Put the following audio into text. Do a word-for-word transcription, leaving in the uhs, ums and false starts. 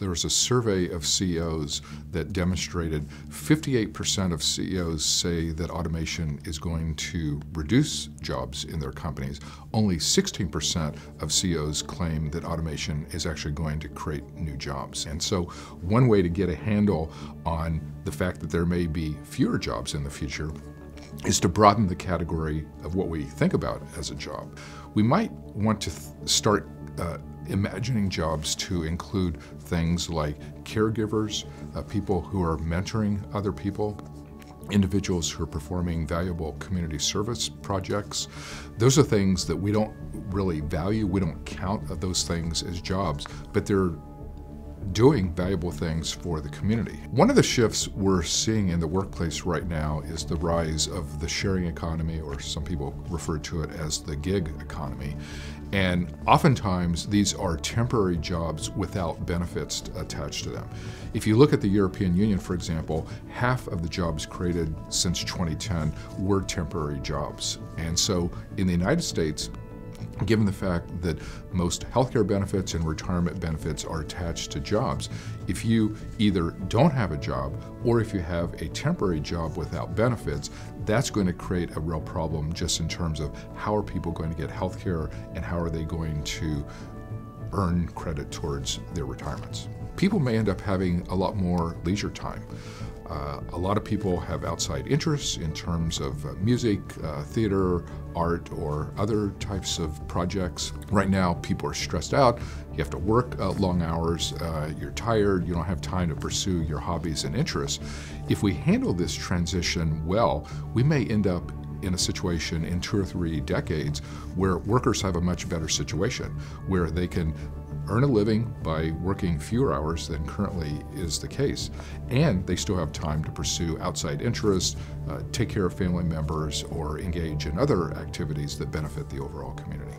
There was a survey of C E Os that demonstrated fifty-eight percent of C E Os say that automation is going to reduce jobs in their companies. Only sixteen percent of C E Os claim that automation is actually going to create new jobs. And so one way to get a handle on the fact that there may be fewer jobs in the future is to broaden the category of what we think about as a job. We might want to start uh, imagining jobs to include things like caregivers, uh, people who are mentoring other people, individuals who are performing valuable community service projects. Those are things that we don't really value. We don't count those things as jobs, but they're doing valuable things for the community. One of the shifts we're seeing in the workplace right now is the rise of the sharing economy, or some people refer to it as the gig economy. And oftentimes these are temporary jobs without benefits attached to them. If you look at the European Union, for example, half of the jobs created since twenty ten were temporary jobs. And so in the United States, given the fact that most healthcare benefits and retirement benefits are attached to jobs, if you either don't have a job or if you have a temporary job without benefits, that's going to create a real problem just in terms of how are people going to get healthcare and how are they going to earn credit towards their retirements. People may end up having a lot more leisure time. Uh, a lot of people have outside interests in terms of uh, music, uh, theater, art, or other types of projects. Right now, people are stressed out. You have to work uh, long hours. Uh, you're tired. You don't have time to pursue your hobbies and interests. If we handle this transition well, we may end up in a situation in two or three decades where workers have a much better situation, where they can earn a living by working fewer hours than currently is the case, and they still have time to pursue outside interests, uh, take care of family members, or engage in other activities that benefit the overall community.